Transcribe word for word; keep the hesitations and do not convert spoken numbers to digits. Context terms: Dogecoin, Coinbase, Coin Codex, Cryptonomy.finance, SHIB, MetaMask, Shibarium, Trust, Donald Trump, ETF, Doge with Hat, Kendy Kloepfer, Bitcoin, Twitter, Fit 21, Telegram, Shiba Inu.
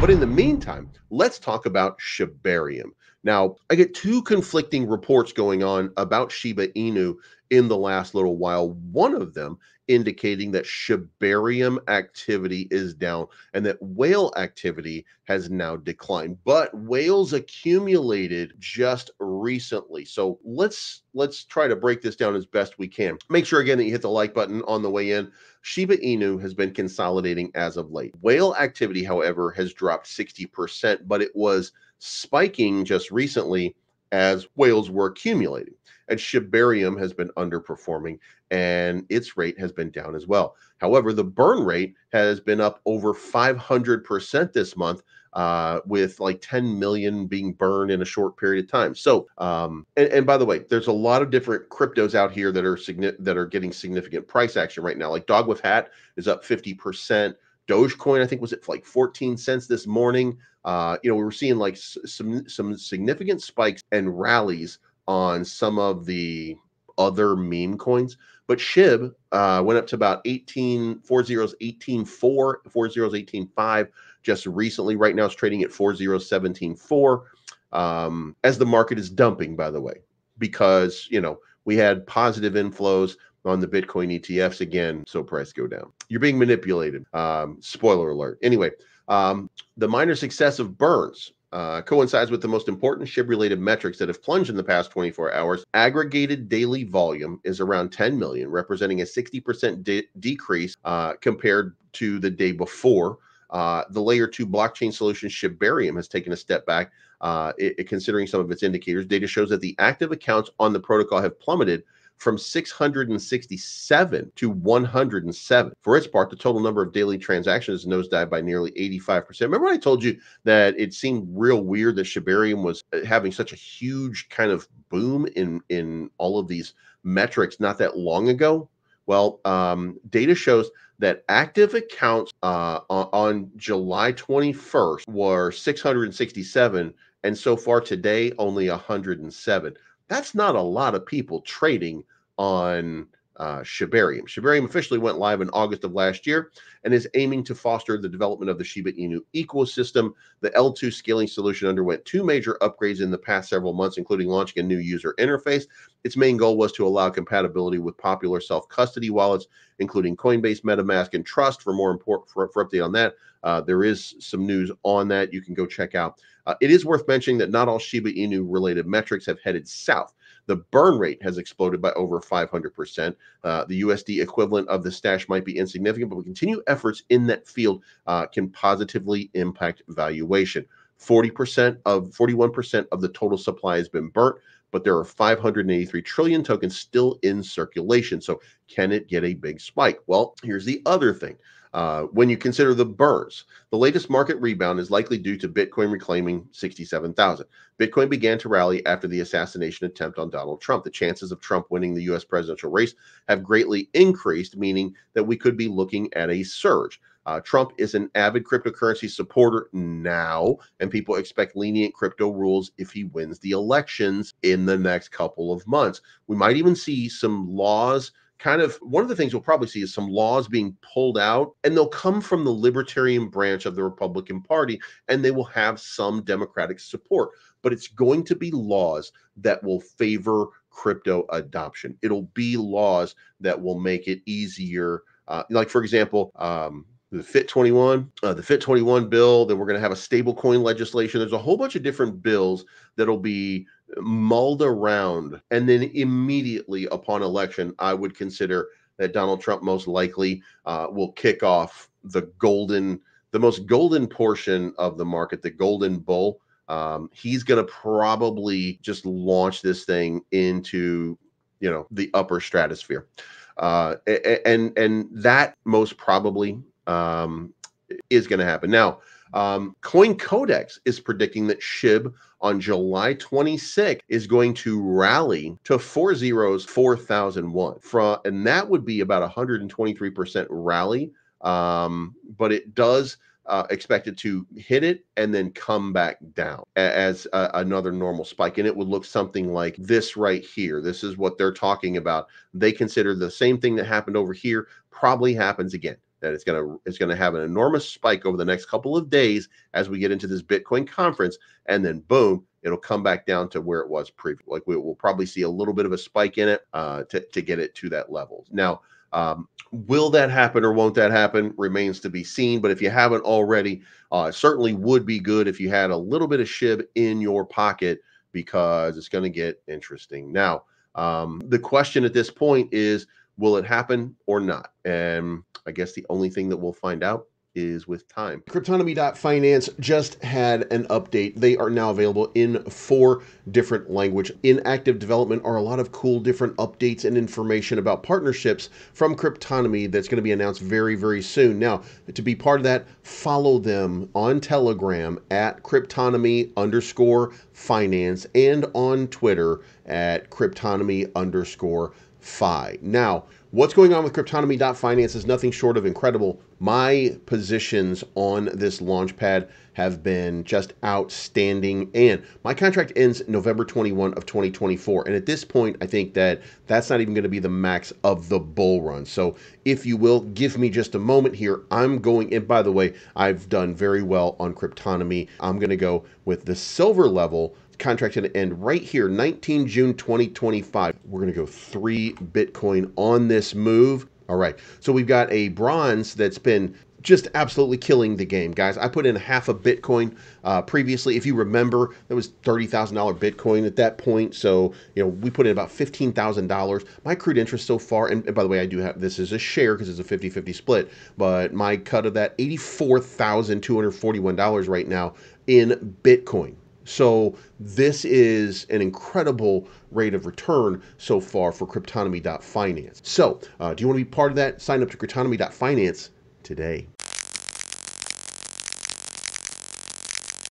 But in the meantime, let's talk about Shibarium. Now, I get two conflicting reports going on about Shiba Inu in the last little while. One of them indicating that Shibarium activity is down and that whale activity has now declined. But whales accumulated just recently. So let's let's try to break this down as best we can. Make sure again that you hit the like button on the way in. Shiba Inu has been consolidating as of late. Whale activity, however, has dropped sixty percent, but it was spiking just recently as whales were accumulating, and Shibarium has been underperforming and its rate has been down as well. However, the burn rate has been up over five hundred percent this month, uh, with like ten million being burned in a short period of time. So, um, and, and by the way, there's a lot of different cryptos out here that are that are getting significant price action right now. Like Doge with Hat is up fifty percent. Dogecoin, I think, was at like fourteen cents this morning. Uh, you know, we were seeing like some some significant spikes and rallies on some of the other meme coins. But SHIB uh, went up to about eighteen, four zeros, eighteen four, four zeros, eighteen five just recently. Right now, it's trading at four zeros, seventeen four, um, as the market is dumping, by the way, because, you know, we had positive inflows on the Bitcoin E T Fs again, so price go down. You're being manipulated. Um, spoiler alert. Anyway, um, the minor success of burns uh, coincides with the most important SHIB-related metrics that have plunged in the past twenty-four hours. Aggregated daily volume is around ten million, representing a sixty percent de decrease uh, compared to the day before. Uh, the layer two blockchain solution Shibarium has taken a step back, uh, it, it, considering some of its indicators. Data shows that the active accounts on the protocol have plummeted from six hundred sixty-seven to one hundred seven. For its part, the total number of daily transactions nosedived by nearly eighty-five percent. Remember when I told you that it seemed real weird that Shibarium was having such a huge kind of boom in, in all of these metrics not that long ago? Well, um, data shows that active accounts uh, on July twenty-first were six hundred sixty-seven, and so far today, only one hundred seven. That's not a lot of people trading on uh, Shibarium. Shibarium officially went live in August of last year and is aiming to foster the development of the Shiba Inu ecosystem. The L two scaling solution underwent two major upgrades in the past several months, including launching a new user interface. Its main goal was to allow compatibility with popular self-custody wallets, including Coinbase, MetaMask, and Trust. For more important for, for update on that, uh, there is some news on that you can go check out. Uh, it is worth mentioning that not all Shiba Inu-related metrics have headed south. The burn rate has exploded by over five hundred percent. Uh, the U S D equivalent of the stash might be insignificant, but we continue efforts in that field uh, can positively impact valuation. forty percent of forty-one percent of the total supply has been burnt, but there are five hundred eighty-three trillion tokens still in circulation. So can it get a big spike? Well, here's the other thing. Uh, when you consider the burns, the latest market rebound is likely due to Bitcoin reclaiming sixty-seven thousand. Bitcoin began to rally after the assassination attempt on Donald Trump. The chances of Trump winning the U S presidential race have greatly increased, meaning that we could be looking at a surge. Uh, Trump is an avid cryptocurrency supporter now, and people expect lenient crypto rules if he wins the elections in the next couple of months. We might even see some laws. Kind of one of the things we'll probably see is some laws being pulled out, and they'll come from the libertarian branch of the Republican Party, and they will have some Democratic support. But it's going to be laws that will favor crypto adoption. It'll be laws that will make it easier. Uh, like, for example, um, the Fit twenty-one, uh, the Fit twenty-one bill, then we're going to have a stable coin legislation. There's a whole bunch of different bills that'll be mulled around. And then immediately upon election, I would consider that Donald Trump most likely uh, will kick off the golden, the most golden portion of the market, the golden bull. Um, he's going to probably just launch this thing into, you know, the upper stratosphere. Uh, and, and that most probably Um, is going to happen. Now, um, Coin Codex is predicting that SHIB on July twenty-sixth is going to rally to four zeros, four thousand one. From, and that would be about one hundred twenty-three percent rally, um, but it does uh, expect it to hit it and then come back down as a, another normal spike. And it would look something like this right here. This is what they're talking about. They consider the same thing that happened over here probably happens again. that it's going to it's going to have an enormous spike over the next couple of days as we get into this Bitcoin conference, and then boom, it'll come back down to where it was previously. Like we will probably see a little bit of a spike in it uh, to to get it to that level. Now, um, will that happen or won't that happen remains to be seen. But if you haven't already, uh, it certainly would be good if you had a little bit of SHIB in your pocket, because it's going to get interesting. Now, um, the question at this point is, will it happen or not? And I guess the only thing that we'll find out is with time. Cryptonomy.finance just had an update. They are now available in four different languages. In active development are a lot of cool different updates and information about partnerships from Cryptonomy that's going to be announced very, very soon. Now, to be part of that, follow them on Telegram at Cryptonomy underscore finance and on Twitter at Cryptonomy underscore Fi. Now, what's going on with Cryptonomy.finance is nothing short of incredible. My positions on this launchpad have been just outstanding, and my contract ends November twenty-first of twenty twenty-four, and at this point I think that that's not even going to be the max of the bull run. So if you will give me just a moment here, I'm going, and by the way, I've done very well on Cryptonomy. I'm going to go with the silver level. Contract going to end right here, nineteenth of June twenty twenty-five. We're going to go three Bitcoin on this move. All right, so we've got a bronze that's been just absolutely killing the game, guys. I put in half a Bitcoin uh, previously. If you remember, that was thirty thousand dollars Bitcoin at that point. So, you know, we put in about fifteen thousand dollars. My accrued interest so far, and by the way, I do have, this is a share because it's a fifty fifty split, but my cut of that, eighty-four thousand two hundred forty-one dollars right now in Bitcoin. So this is an incredible rate of return so far for Cryptonomy.finance. So uh, do you want to be part of that? Sign up to Cryptonomy.finance today.